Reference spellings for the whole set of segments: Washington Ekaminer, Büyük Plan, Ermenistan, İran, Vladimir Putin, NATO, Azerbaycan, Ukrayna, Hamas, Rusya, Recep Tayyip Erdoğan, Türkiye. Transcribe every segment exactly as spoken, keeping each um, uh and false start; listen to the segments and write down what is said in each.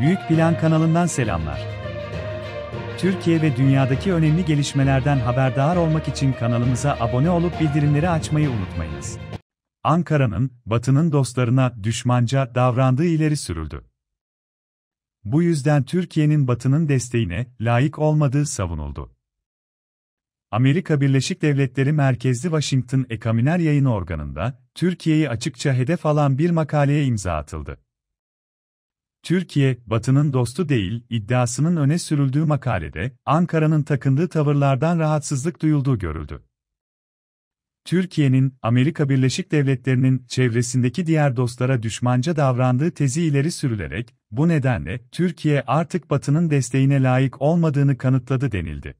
Büyük Plan kanalından selamlar. Türkiye ve dünyadaki önemli gelişmelerden haberdar olmak için kanalımıza abone olup bildirimleri açmayı unutmayınız. Ankara'nın, Batı'nın dostlarına düşmanca davrandığı ileri sürüldü. Bu yüzden Türkiye'nin Batı'nın desteğine layık olmadığı savunuldu. Amerika Birleşik Devletleri merkezli Washington Ekaminer yayın organında, Türkiye'yi açıkça hedef alan bir makaleye imza atıldı. Türkiye, Batı'nın dostu değil, iddiasının öne sürüldüğü makalede, Ankara'nın takındığı tavırlardan rahatsızlık duyulduğu görüldü. Türkiye'nin, Amerika Birleşik Devletleri'nin çevresindeki diğer dostlara düşmanca davrandığı tezi ileri sürülerek, bu nedenle Türkiye artık Batı'nın desteğine layık olmadığını kanıtladı denildi.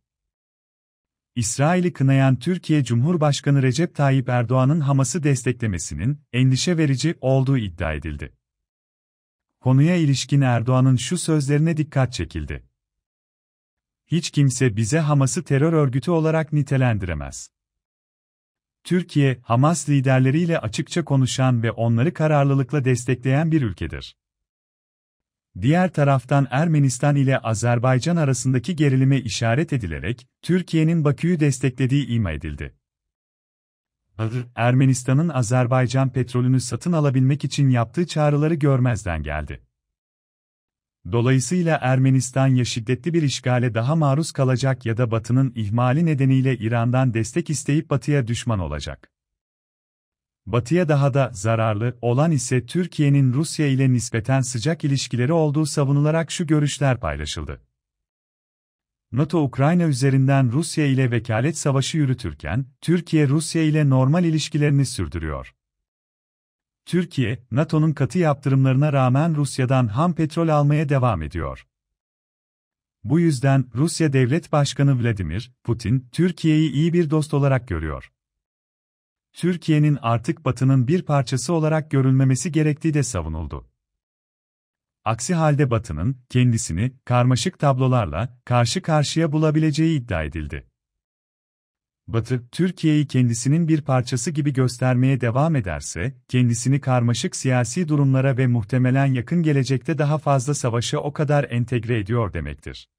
İsrail'i kınayan Türkiye Cumhurbaşkanı Recep Tayyip Erdoğan'ın Hamas'ı desteklemesinin endişe verici olduğu iddia edildi. Konuya ilişkin Erdoğan'ın şu sözlerine dikkat çekildi. Hiç kimse bize Hamas'ı terör örgütü olarak nitelendiremez. Türkiye, Hamas liderleriyle açıkça konuşan ve onları kararlılıkla destekleyen bir ülkedir. Diğer taraftan Ermenistan ile Azerbaycan arasındaki gerilime işaret edilerek, Türkiye'nin Bakü'yü desteklediği ima edildi. Ermenistan'ın Azerbaycan petrolünü satın alabilmek için yaptığı çağrıları görmezden geldi. Dolayısıyla Ermenistan ya şiddetli bir işgale daha maruz kalacak ya da Batı'nın ihmali nedeniyle İran'dan destek isteyip Batı'ya düşman olacak. Batı'ya daha da zararlı olan ise Türkiye'nin Rusya ile nispeten sıcak ilişkileri olduğu savunularak şu görüşler paylaşıldı. NATO Ukrayna üzerinden Rusya ile vekalet savaşı yürütürken, Türkiye Rusya ile normal ilişkilerini sürdürüyor. Türkiye, NATO'nun katı yaptırımlarına rağmen Rusya'dan ham petrol almaya devam ediyor. Bu yüzden Rusya Devlet Başkanı Vladimir Putin, Türkiye'yi iyi bir dost olarak görüyor. Türkiye'nin artık Batı'nın bir parçası olarak görülmemesi gerektiği de savunuldu. Aksi halde Batı'nın kendisini karmaşık tablolarla karşı karşıya bulabileceği iddia edildi. Batı, Türkiye'yi kendisinin bir parçası gibi göstermeye devam ederse, kendisini karmaşık siyasi durumlara ve muhtemelen yakın gelecekte daha fazla savaşa o kadar entegre ediyor demektir.